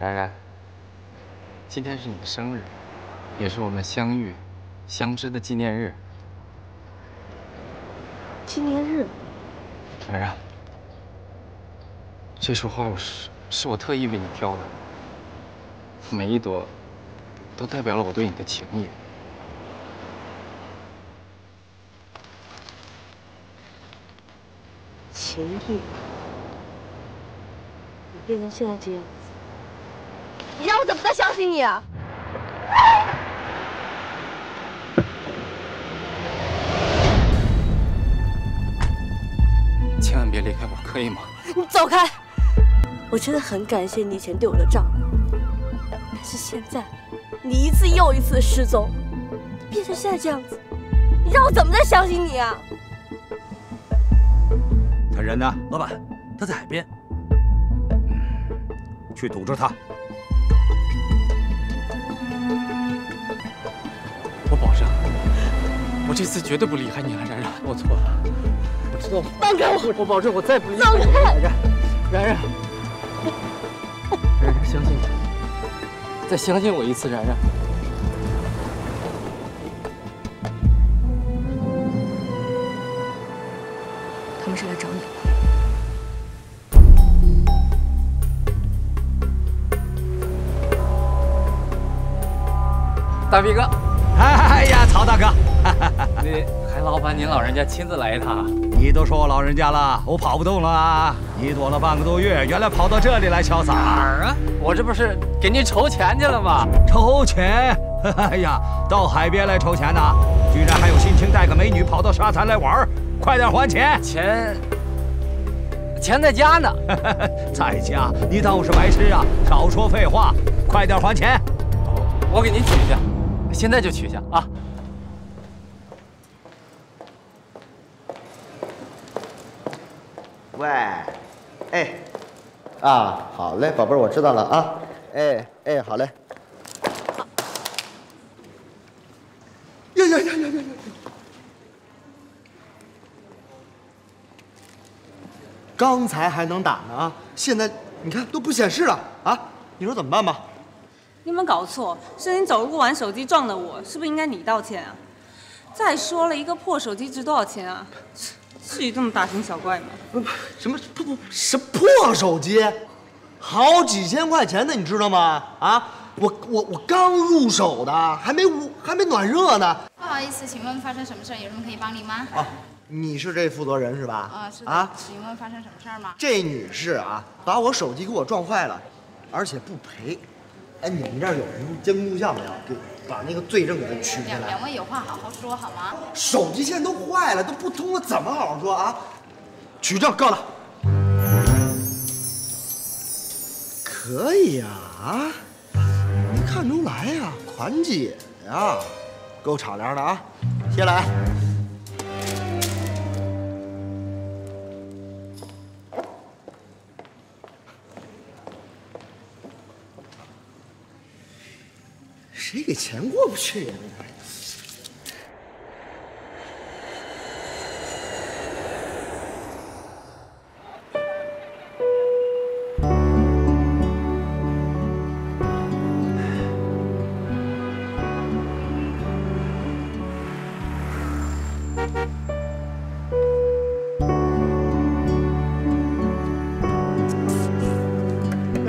然然，今天是你的生日，也是我们相遇、相知的纪念日。纪念日。然然，这束花是我特意为你挑的，每一朵都代表了我对你的情谊。 情谊，你变成现在这样子，你让我怎么再相信你啊？千万别离开我，可以吗？你走开！我真的很感谢你以前对我的照顾，但是现在你一次又一次的失踪，你变成现在这样子，你让我怎么再相信你啊？ 人呢？老板，他在海边，去堵住他。我保证，我这次绝对不离开你了，然然。我错了，我知道。放开我！我保证，我再不离开你。然然，然然，然然，相信我，再相信我一次，然然。 他们是来找你。 大逼哥，哎呀，曹大哥，那还劳烦您老人家亲自来一趟。你都说我老人家了，我跑不动了啊！你躲了半个多月，原来跑到这里来潇洒。哪儿啊？我这不是给您筹钱去了吗？筹钱？哎呀，到海边来筹钱呢，居然还有心情带个美女跑到沙滩来玩，快点还钱！钱在家呢。在家？你当我是白痴啊？少说废话，快点还钱！我给您取去。 现在就取下啊！喂，哎，啊，好嘞，宝贝儿，我知道了啊，哎哎，好嘞。呀呀呀呀呀！刚才还能打呢啊，现在你看都不显示了啊，你说怎么办吧？ 你有没有搞错？是你走路玩手机撞的我，是不是应该你道歉啊？再说了，一个破手机值多少钱啊？至于这么大惊小怪吗？不，什么破手机？好几千块钱的，你知道吗？啊，我刚入手的，还没暖热呢。不好意思，请问发生什么事？有什么可以帮您吗？啊，你是这负责人是吧？啊，是的。啊，请问发生什么事儿吗？这女士啊，把我手机给我撞坏了，而且不赔。 哎，你们这儿有什么监控录像没有？给把那个罪证给他取下来。两位有话好好说好吗？手机现在都坏了，都不通了，怎么好好说啊？取证告他。可以呀，啊，没看出来呀，款姐呀，够敞亮的啊，谢了啊。谁给钱过不去呀？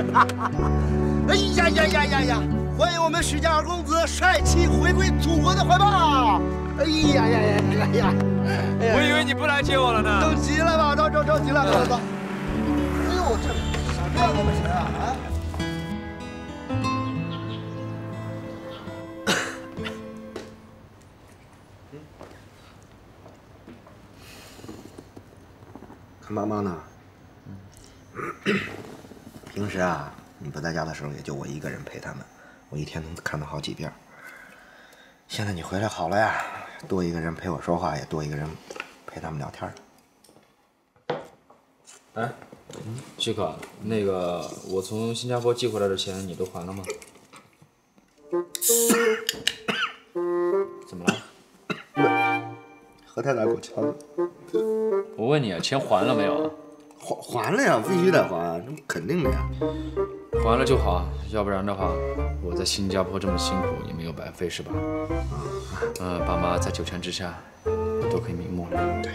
哎呀呀呀呀呀！ 欢迎我们许家二公子帅气回归祖国的怀抱！哎呀呀呀呀呀！我以为你不来接我了呢。着急了吧？着急了，走走。哎呦，这什么样都不行啊！啊！看妈妈呢？平时啊，你不在家的时候，也就我一个人陪他们。 我一天能看到好几遍。现在你回来好了呀，多一个人陪我说话，也多一个人陪他们聊天了。哎，旭哥，那个我从新加坡寄回来的钱你都还了吗？怎么了？何太太给我敲的。我问你，钱还了没有？还了呀，必须得还，那肯定的呀。还了就好。要不然的话，我在新加坡这么辛苦也没有白费，是吧？爸妈在九泉之下都可以瞑目了。对。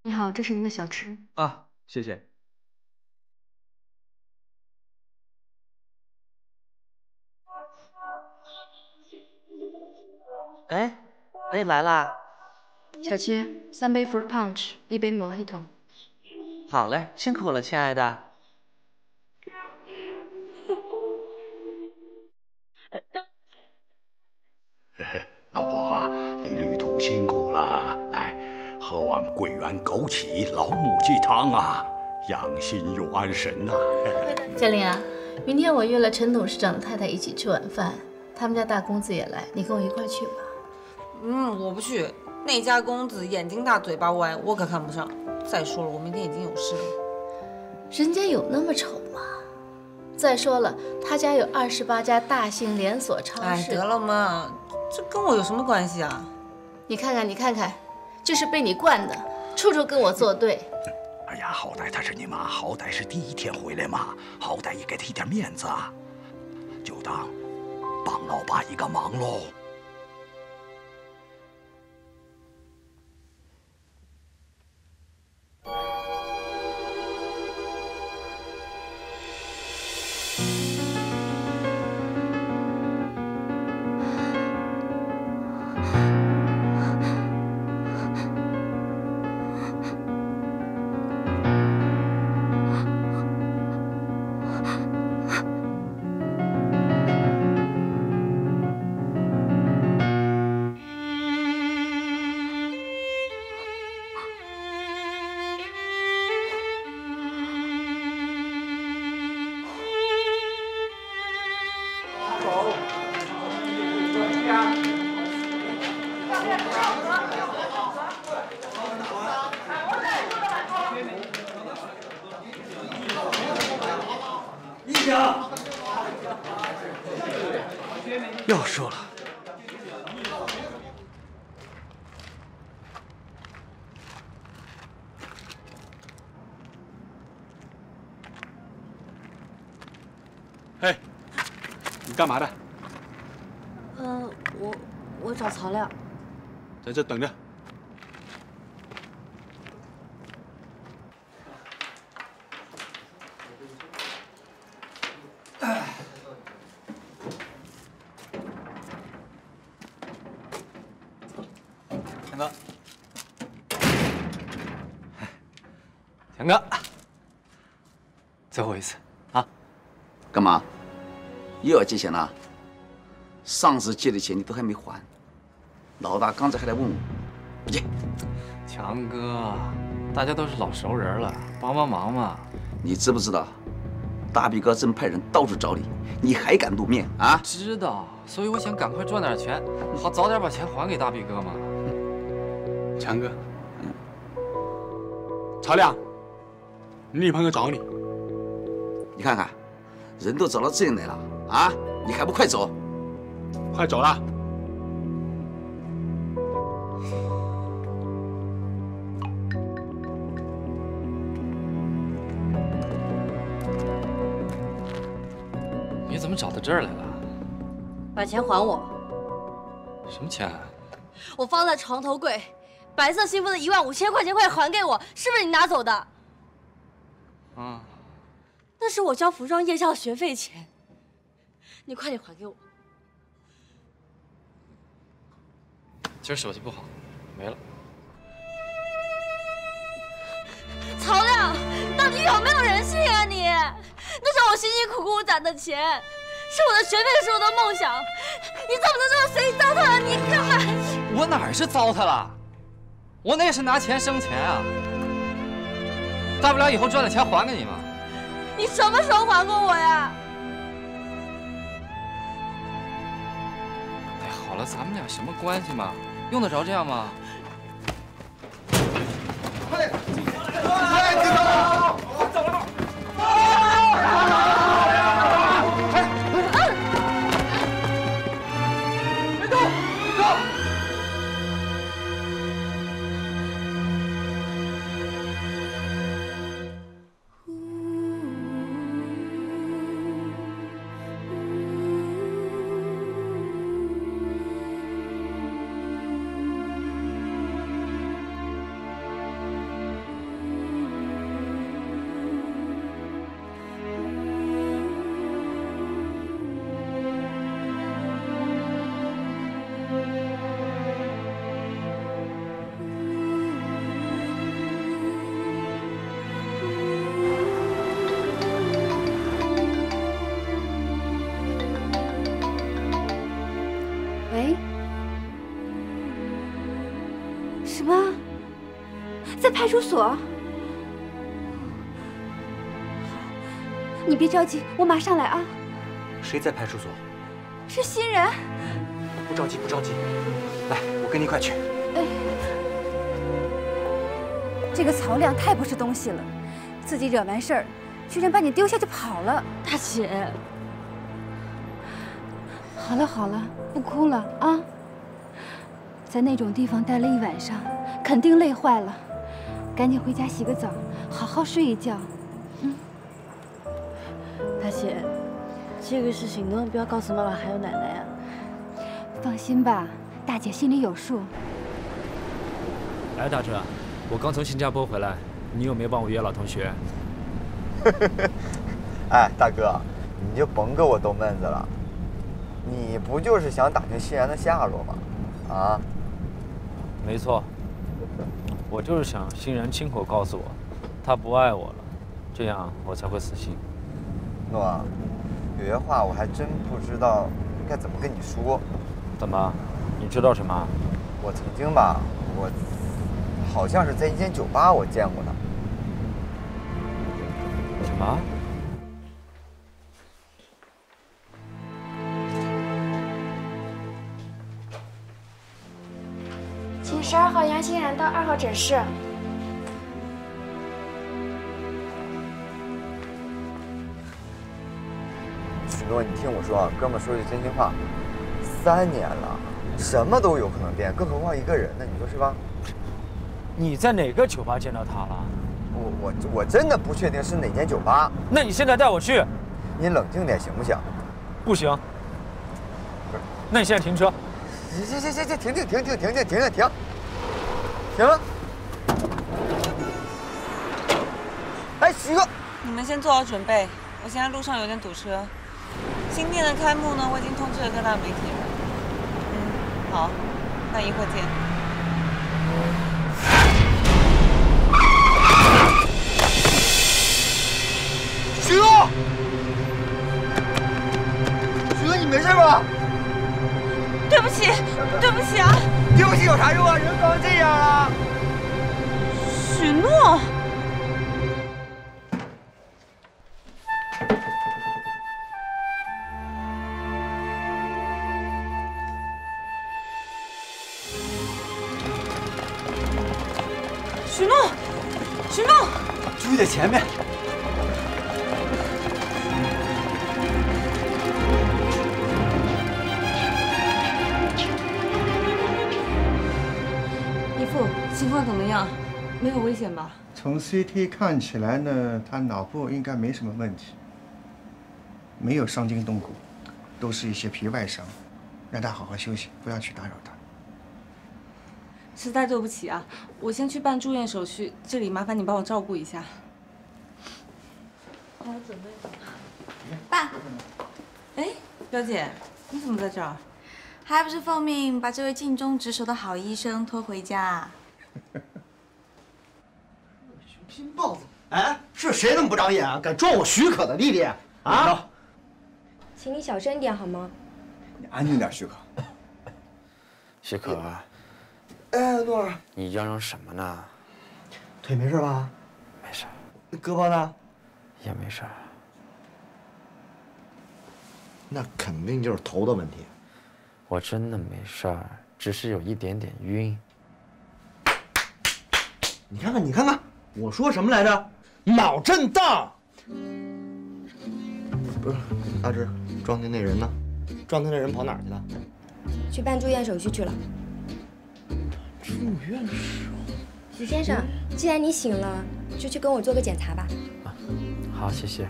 你好，这是您的小吃啊，谢谢。哎，我也来啦。小七，3杯 fruit punch， 1杯 mojito。好嘞，辛苦了，亲爱的。老婆啊，你旅途辛苦了，来。 喝碗桂圆枸杞老母鸡汤啊，养心又安神呐、啊。嘉玲啊，明天我约了陈董事长的太太一起吃晚饭，他们家大公子也来，你跟我一块去吧。嗯，我不去，那家公子眼睛大嘴巴歪，我可看不上。再说了，我明天已经有事了。人家有那么丑吗？再说了，他家有28家大型连锁超市。哎，得了嘛，这跟我有什么关系啊？你看看，你看看。 这是被你惯的，处处跟我作对。哎呀，好歹她是你妈，好歹是第一天回来嘛，好歹也给她一点面子啊，就当帮老爸一个忙喽。要说了，哎，你干嘛的？我找曹亮，在这等着。强哥，强哥，最后一次啊！干嘛？又要借钱了？上次借的钱你都还没还，老大刚才还来问我，不借。强哥，大家都是老熟人了，帮帮忙嘛！你知不知道，大逼哥正派人到处找你，你还敢露面啊？知道，所以我想赶快赚点钱，好早点把钱还给大逼哥嘛。 强哥，曹亮，你女朋友找你，你看看，人都找到这里来了啊，你还不快走？快走了！你怎么找到这儿来了？把钱还我！什么钱？我放在床头柜。 白色信封的15000块钱，快还给我！是不是你拿走的？啊，那是我交服装夜校的学费钱，你快点还给我。今儿手气不好，没了。曹亮，你到底有没有人性啊你？那是我辛辛苦苦攒的钱，是我的学费，是我的梦想，你怎么能这么随意糟蹋了？你干嘛？我哪儿是糟蹋了？ 我那也是拿钱生钱啊，大不了以后赚了钱还给你嘛。你什么时候还过我呀？哎，好了，咱们俩什么关系嘛？用得着这样吗？快点，快点，走了，走了，走了，哎，什么？在派出所？你别着急，我马上来啊。谁在派出所？是新人。不着急，不着急。来，我跟你一块去。这个曹亮太不是东西了，自己惹完事儿，居然把你丢下就跑了。大姐，好了好了，不哭了啊。 在那种地方待了一晚上，肯定累坏了，赶紧回家洗个澡，好好睡一觉。嗯，大姐，这个事情能不能不要告诉妈妈还有奶奶呀？放心吧，大姐心里有数。哎，大志，我刚从新加坡回来，你有没有帮我约老同学？哎，大哥，你就甭给我逗闷子了，你不就是想打听欣然的下落吗？啊？ 没错，我就是想欣然亲口告诉我，他不爱我了，这样我才会死心。诺，有些话我还真不知道该怎么跟你说。怎么？你知道什么？我曾经吧，我好像是在一间酒吧我见过的。什么？请12号杨欣然到2号诊室。许诺，你听我说，哥们说句真心话，3年了，什么都有可能变，更何况一个人呢？你说是吧？你在哪个酒吧见到他了？我真的不确定是哪间酒吧。那你现在带我去。你冷静点行不行？不行。不是。那你现在停车。 行，停！停了！哎，徐哥，你们先做好准备，我现在路上有点堵车。新店的开幕呢，我已经通知了各大媒体了。嗯，好，那一会儿见。 对不起啊！对不起有啥用啊？人搞成这样了。许诺，许诺，注意点前面。 情况怎么样？没有危险吧？从 CT 看起来呢，他脑部应该没什么问题，没有伤筋动骨，都是一些皮外伤，让他好好休息，不要去打扰他。实在对不起啊，我先去办住院手续，这里麻烦你帮我照顾一下。帮我准备。爸。哎，表姐，你怎么在这儿？还不是奉命把这位尽忠职守的好医生拖回家。 拼豹子！哎，是谁那么不长眼啊？敢撞我许可的弟弟啊！请你小声点好吗？你安静点，许可。许可，哎，诺儿，你嚷嚷什么呢？腿没事吧？没事。那胳膊呢？也没事。那肯定就是头的问题。我真的没事儿，只是有一点点晕。你看看，你看看。 我说什么来着？脑震荡。不是，大志，撞见那人呢？撞见那人跑哪儿去了？去办住院手续去了。住院手？许先生，既然你醒了，就去跟我做个检查吧。啊，好，谢谢。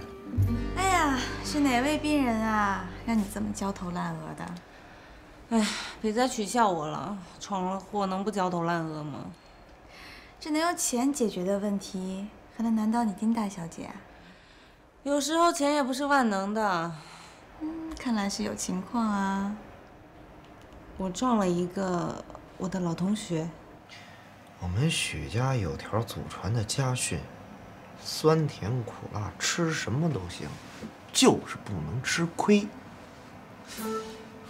哎呀，是哪位病人啊？让你这么焦头烂额的？哎，别再取笑我了，闯了祸能不焦头烂额吗？ 这能用钱解决的问题，还能难倒你丁大小姐啊？有时候钱也不是万能的。嗯，看来是有情况啊。我撞了一个我的老同学。我们许家有条祖传的家训，酸甜苦辣吃什么都行，就是不能吃亏。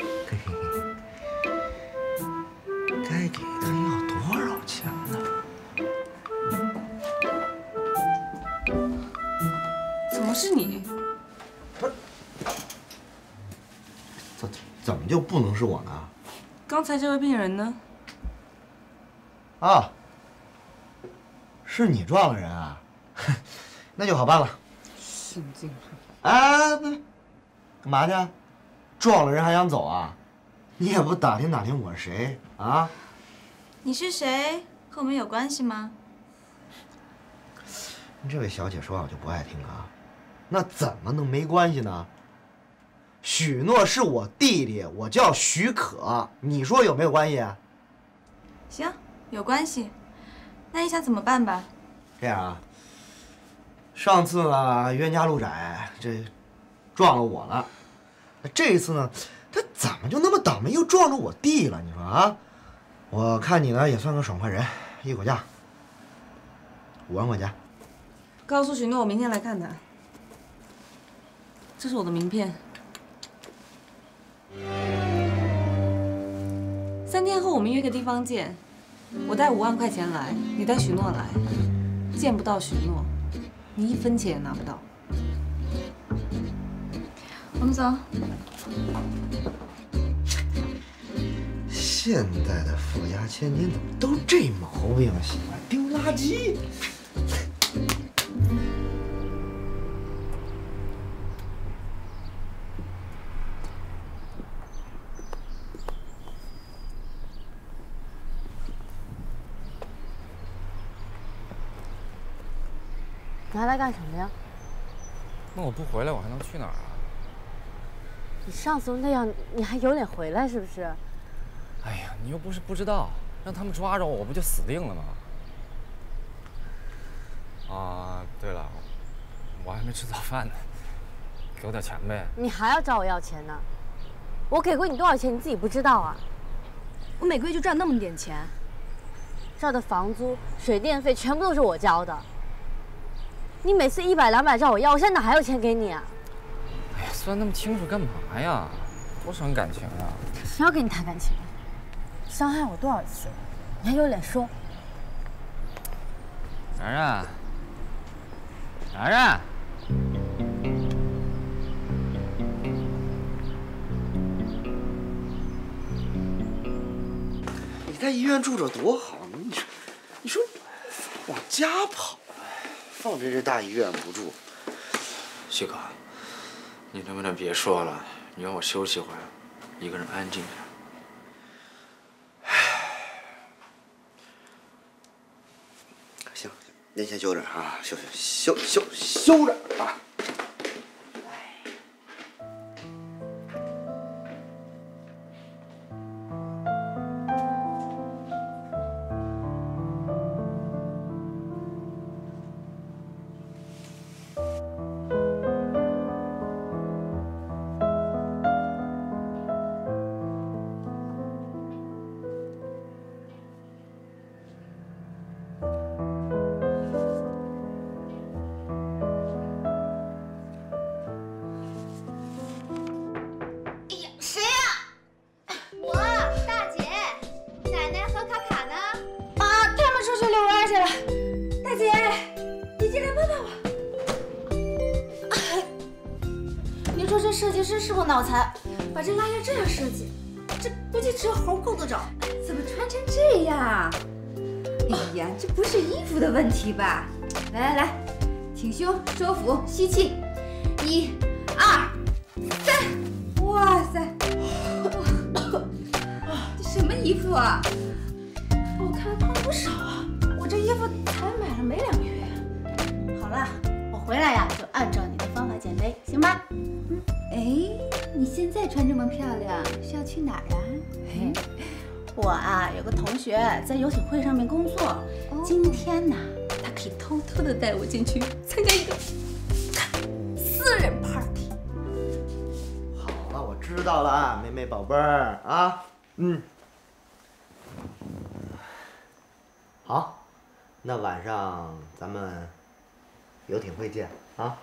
嘿嘿嘿，该给的要多少钱？是你。不是，怎么就不能是我呢？刚才这位病人呢？啊，是你撞了人啊？那就好办了。神经病！啊，那干嘛去？撞了人还想走啊？你也不打听打听我是谁啊？你是谁？和我们有关系吗？ 这位小姐说话我就不爱听啊，那怎么能没关系呢？许诺是我弟弟，我叫许可，你说有没有关系？行，有关系。那你想怎么办吧？这样啊，上次呢冤家路窄，这撞了我了，这一次呢，他怎么就那么倒霉，又撞着我弟了？你说啊？我看你呢也算个爽快人，一口价5万块钱。 告诉许诺，我明天来看他。这是我的名片。3天后我们约个地方见，我带5万块钱来，你带许诺来。见不到许诺，你1分钱也拿不到。我们走。现代的富家千金怎么都这毛病啊？喜欢丢垃圾。 你还来干什么呀？那我不回来，我还能去哪儿啊？你上次那样，你还有脸回来是不是？哎呀，你又不是不知道，让他们抓着我，我不就死定了吗？啊，对了，我还没吃早饭呢，给我点钱呗。你还要找我要钱呢？我给过你多少钱，你自己不知道啊？我每个月就赚那么点钱，这儿的房租、水电费全部都是我交的。 你每次100、200找我要，我现在哪还有钱给你啊？哎呀，算那么清楚干嘛呀？多伤感情啊！谁要跟你谈感情？伤害我多少次？你还有脸说？然然，然然，你在医院住着多好，你说往家跑。 放着这大医院不住，许可，你能不能别说了？你让我休息会儿，一个人安静点。唉，行，您先休着啊，休着啊。题吧，来，挺胸、收腹、吸气，1、2、3，哇塞，这什么衣服啊？我看胖了不少啊！我这衣服才买了没2个月。好了，我回来呀就按照你的方法减肥，行吧？嗯。哎，你现在穿这么漂亮，是要去哪儿啊？哎，我啊有个同学在游艇会上面工作，今天呢。 你偷偷的带我进去参加一个私人 party。好了，我知道了啊，妹妹宝贝儿啊，嗯，好，那晚上咱们游艇会见啊。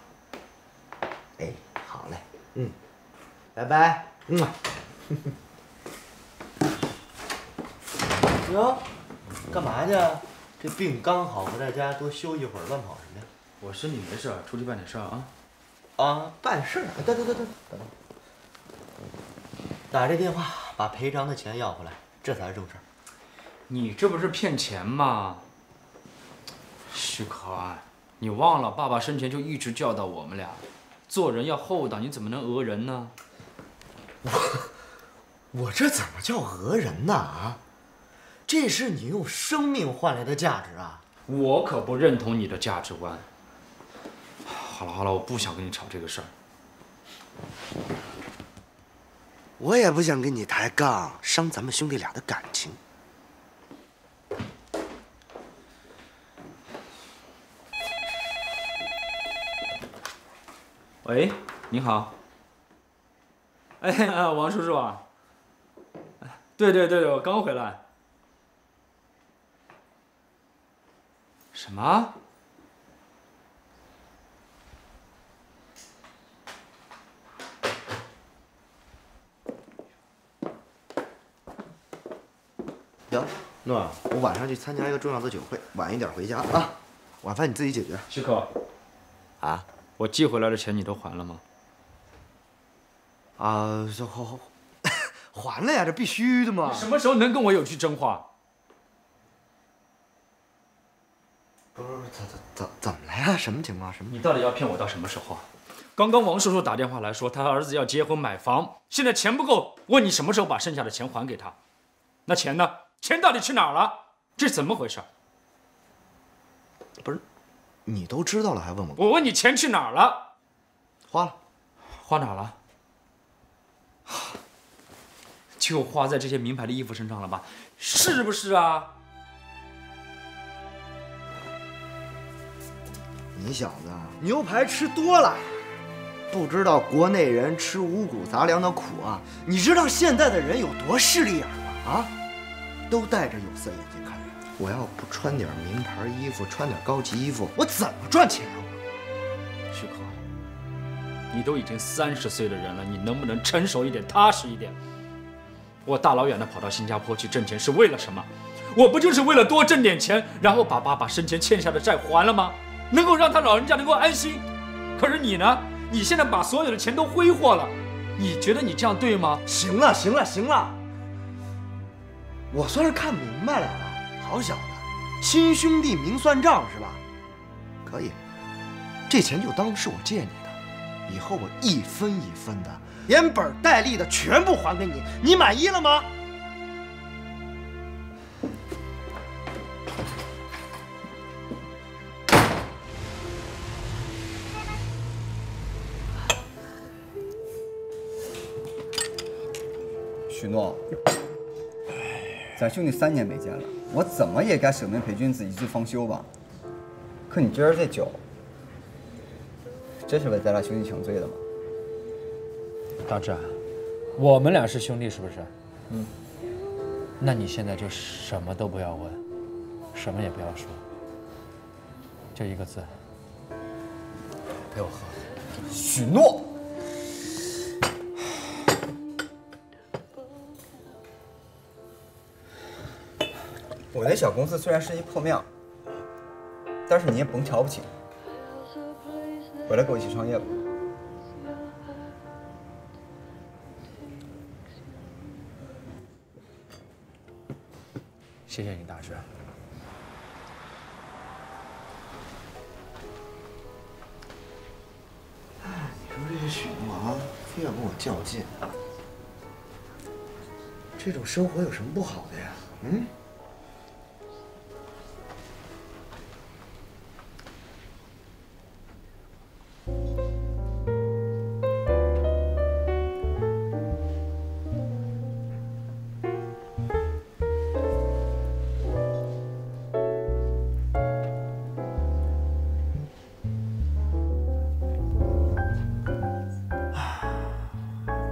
哎，好嘞，嗯，拜拜，嗯。哟，干嘛去？ 这病刚好，回到家多休息会儿，乱跑什么呀？我身体没事，出去办点事儿啊。办事儿。等，打这电话把赔偿的钱要回来，这才是正事儿。你这不是骗钱吗？许可安，你忘了爸爸生前就一直教导我们俩，做人要厚道，你怎么能讹人呢？我这怎么叫讹人呢？啊，这是你用生命换来的价值啊！我可不认同你的价值观。好了，我不想跟你吵这个事儿。我也不想跟你抬杠，伤咱们兄弟俩的感情。喂，你好。哎，王叔叔啊。对，我刚回来。什么？行，诺儿，我晚上去参加一个重要的酒会，晚一点回家啊。晚饭你自己解决。许可。啊？我寄回来的钱你都还了吗？啊，还了呀，这必须的嘛。你什么时候能跟我有句真话？不是，怎么了呀？什么情况？什么？你到底要骗我到什么时候？刚刚王叔叔打电话来说，他儿子要结婚买房，现在钱不够，问你什么时候把剩下的钱还给他。那钱呢？钱到底去哪儿了？这怎么回事？不是。你都知道了还问我？我问你钱去哪儿了？花了，花哪儿了？就花在这些名牌的衣服身上了吧？是不是啊？你小子牛排吃多了，不知道国内人吃五谷杂粮的苦啊！你知道现在的人有多势利眼吗？啊，都戴着有色眼镜看。我要不穿点名牌衣服，穿点高级衣服，我怎么赚钱啊？许可，你都已经30岁的人了，你能不能成熟一点、踏实一点？我大老远的跑到新加坡去挣钱是为了什么？我不就是为了多挣点钱，然后把爸爸生前欠下的债还了吗？能够让他老人家能够安心。可是你呢？你现在把所有的钱都挥霍了，你觉得你这样对吗？行了，我算是看明白了。好小子，亲兄弟明算账是吧？可以，这钱就当是我借你的，以后我一分一分的，连本带利的全部还给你，你满意了吗？许诺，咱兄弟3年没见了。我怎么也该舍命陪君子一醉方休吧，可你今儿这酒，真是为咱俩兄弟情醉的吗？大志，我们俩是兄弟是不是？嗯。那你现在就什么都不要问，什么也不要说，就一个字，陪我喝。许诺。我那小公司虽然是一破庙，但是你也甭瞧不起。回来跟我一起创业吧。谢谢你，大志。哎，你说这些许诺啊，非要跟我较劲，这种生活有什么不好的呀？嗯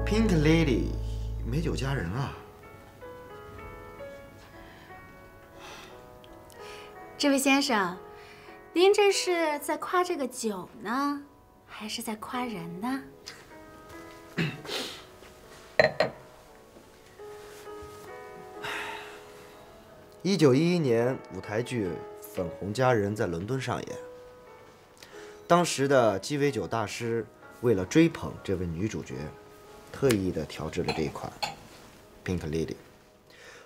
？Pink Lady， 美酒佳人啊！这位先生，您这是在夸这个酒呢，还是在夸人呢？1911年，舞台剧《粉红佳人》在伦敦上演，当时的鸡尾酒大师为了追捧这位女主角，特意的调制了这一款 Pink Lady。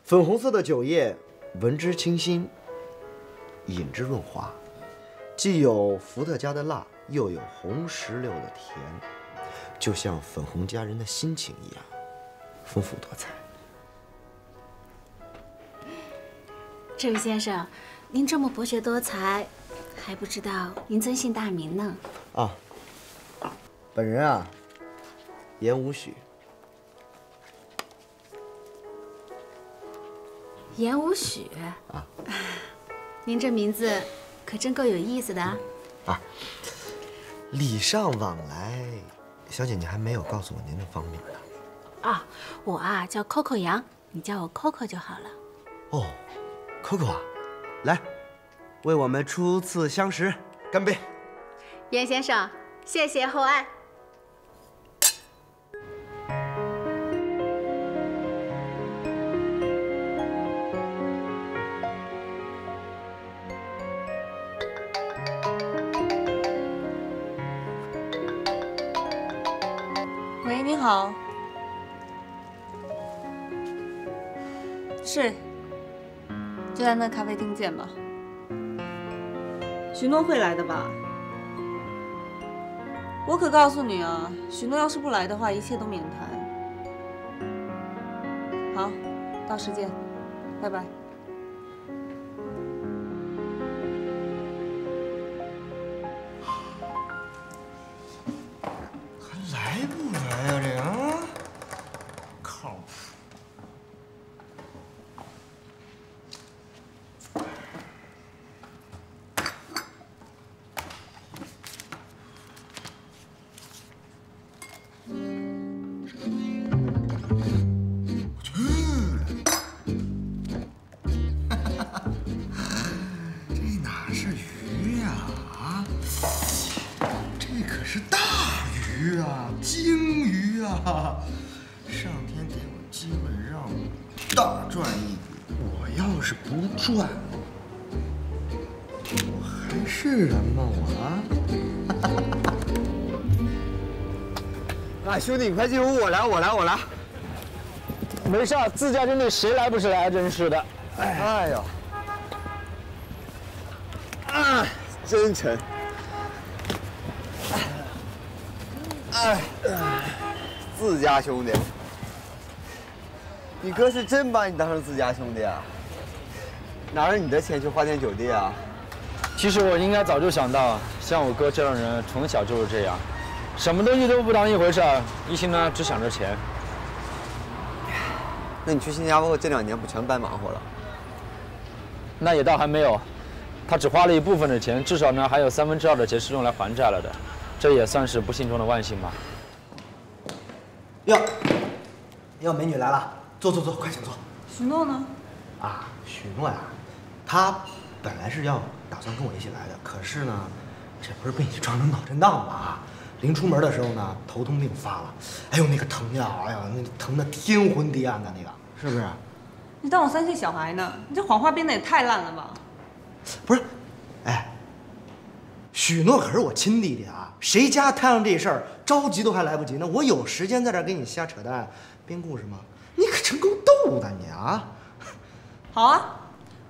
粉红色的酒液，闻之清新，饮之润滑，既有伏特加的辣，又有红石榴的甜，就像粉红佳人的心情一样，丰富多彩。这位先生，您这么博学多才，还不知道您尊姓大名呢？啊。 本人啊，严无许。严无许啊，您这名字可真够有意思的啊！啊，礼尚往来，小姐，你还没有告诉我您的芳名呢。啊，我啊叫 Coco 杨，你叫我 Coco 就好了。哦 ，Coco 啊，来，为我们初次相识干杯！严先生，谢谢厚爱。 喂，您好，是，就在那咖啡厅见吧。许诺会来的吧？我可告诉你啊，许诺要是不来的话，一切都免谈。好，到时见，拜拜。 赚，我还是人吗？我啊，兄弟，你快进屋，我来。没事，自家兄弟谁来不是来，真是的。哎呦，啊，真沉。哎，自家兄弟，你哥是真把你当成自家兄弟啊？ 哪有你的钱去花天酒地啊？其实我应该早就想到，像我哥这样的人从小就是这样，什么东西都不当一回事儿，一心呢只想着钱。那你去新加坡这2年不全白忙活了？那也倒还没有，他只花了一部分的钱，至少呢还有2/3的钱是用来还债了的，这也算是不幸中的万幸吧。哟，美女来了，坐，快请坐。许诺呢？啊，许诺呀。 他本来是要打算跟我一起来的，可是呢，这不是被你撞成脑震荡吗？临出门的时候呢，头痛病发了，哎呦那个疼呀，哎呀那疼的天昏地暗的那个，是不是？你当我3岁小孩呢？你这谎话编的也太烂了吧！不是，哎，许诺可是我亲弟弟啊，谁家摊上这事儿，着急都还来不及呢，我有时间在这儿给你瞎扯淡、编故事吗？你可真够逗的你啊！好啊。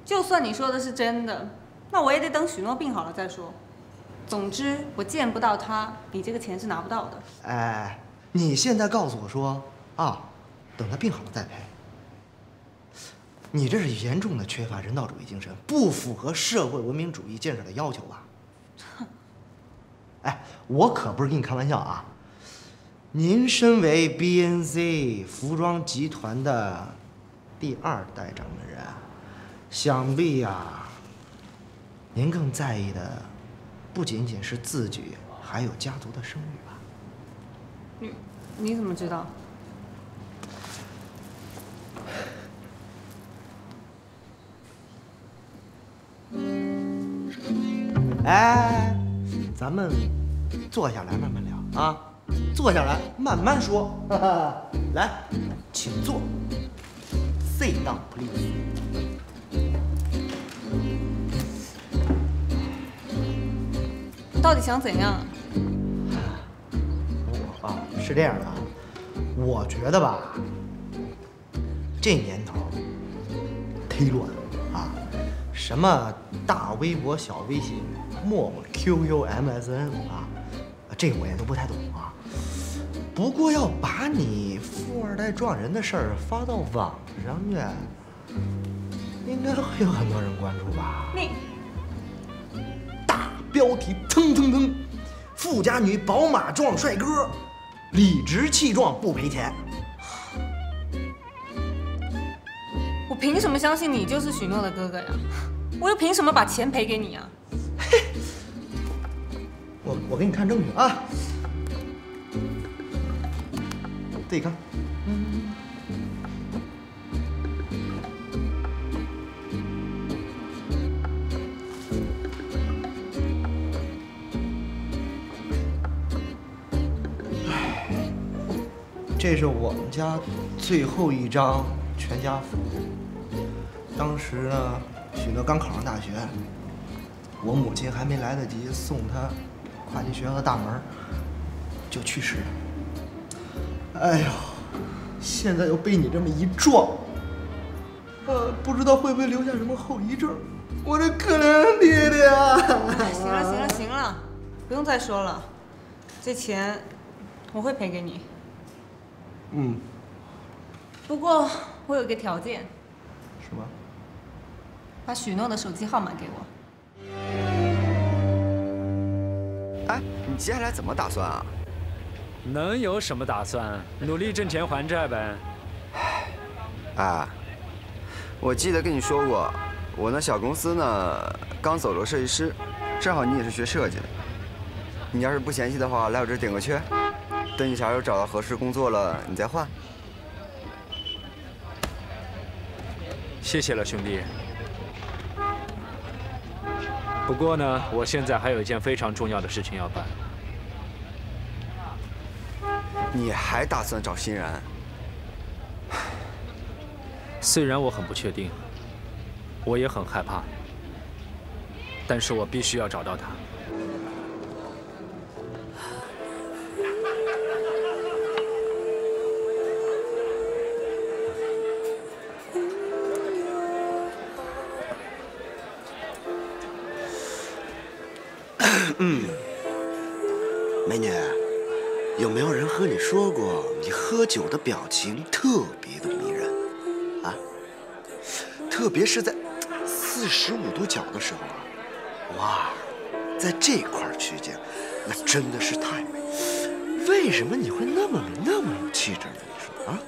就算你说的是真的，那我也得等许诺病好了再说。总之，我见不到他，你这个钱是拿不到的。哎，你现在告诉我说啊，等他病好了再赔。你这是严重的缺乏人道主义精神，不符合社会文明主义建设的要求吧？哼！哎，我可不是跟你开玩笑啊。您身为 BNC 服装集团的第2代掌门人。 想必呀，您更在意的不仅仅是自己，还有家族的声誉吧？你怎么知道？哎，咱们坐下来慢慢聊啊，坐下来慢慢说。来，请坐。Sit down, please. 到底想怎样？是这样的啊，我觉得吧，这年头忒乱啊，什么大微博、小微信、陌陌、QQ、MSN 啊，这我也都不太懂啊。不过要把你富二代撞人的事儿发到网上去，应该会有很多人关注吧？那大标题蹭蹭蹭。 富家女宝马撞帅哥，理直气壮不赔钱。我凭什么相信你就是许诺的哥哥呀？我又凭什么把钱赔给你啊？嘿，我给你看证据啊，自己看。这是我们家最后一张全家福。当时呢，许诺刚考上大学，我母亲还没来得及送他跨进学校的大门，就去世了。哎呦，现在又被你这么一撞，不知道会不会留下什么后遗症？我这可怜弟弟啊！行了行了行了，不用再说了，这钱我会赔给你。 嗯，不过我有一个条件，什么？把许诺的手机号码给我。哎，你接下来怎么打算啊？能有什么打算？努力挣钱还债呗。哎，我记得跟你说过，我那小公司呢，刚走了设计师，正好你也是学设计的，你要是不嫌弃的话，来我这儿顶个缺。 等你啥时候找到合适工作了，你再换。谢谢了，兄弟。不过呢，我现在还有一件非常重要的事情要办。你还打算找欣然？虽然我很不确定，我也很害怕，但是我必须要找到他。 嗯，美女，有没有人和你说过，你喝酒的表情特别的迷人啊？特别是在45度角的时候啊，哇，在这块区间，那真的是太美。为什么你会那么美，那么有气质呢？你说啊？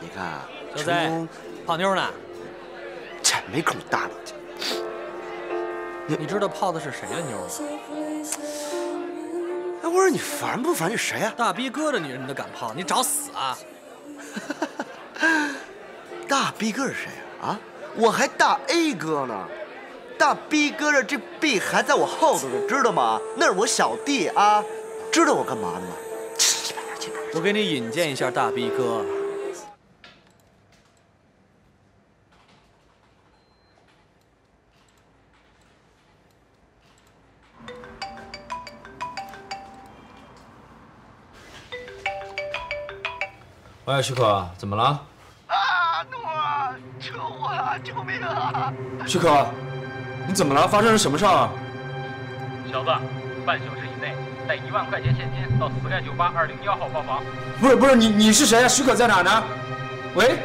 你看啊，小子，泡妞呢？切，没空搭理去。 你知道泡的是谁的妞吗？哎，我说你烦不烦？这谁啊？大逼哥的女人你都敢泡？你找死啊！大逼哥是谁啊？啊，我还大 A 哥呢，大逼哥的这 B 还在我后头呢，知道吗？那是我小弟啊，知道我干嘛的吗？我给你引荐一下大逼哥。 喂，许可，怎么了？啊，等会儿，车祸啊！救命啊！许可，你怎么了？发生了什么事儿？小子，半小时以内带1万块钱现金到 Sky 酒吧201号包房。不是你是谁啊？许可在哪呢？喂，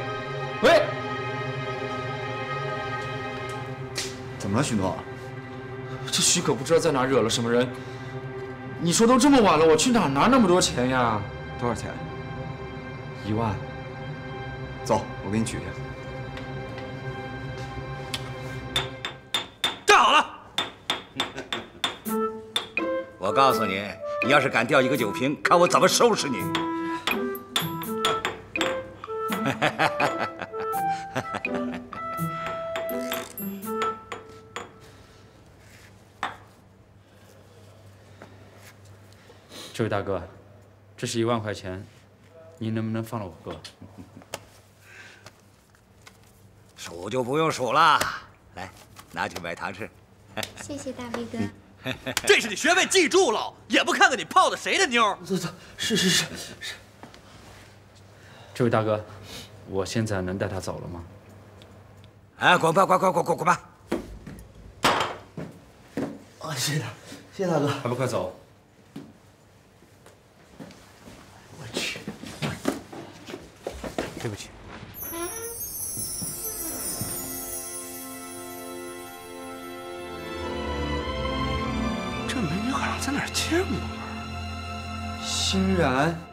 怎么了，许诺？这许可不知道在哪惹了什么人。你说都这么晚了，我去哪拿那么多钱呀？多少钱？ 1万，走，我给你取去。站好了！我告诉你，你要是敢掉一个酒瓶，看我怎么收拾你！这位大哥，这是1万块钱。 您能不能放了我哥？数就不用数了，来，拿去买糖吃。谢谢大飞哥。这是你学费，记住了，也不看看你泡的谁的妞。是。这位大哥，我现在能带他走了吗？哎，滚吧！啊，谢谢大哥，还不快走！我去，对不起。 这美女好像在哪儿见过。欣然。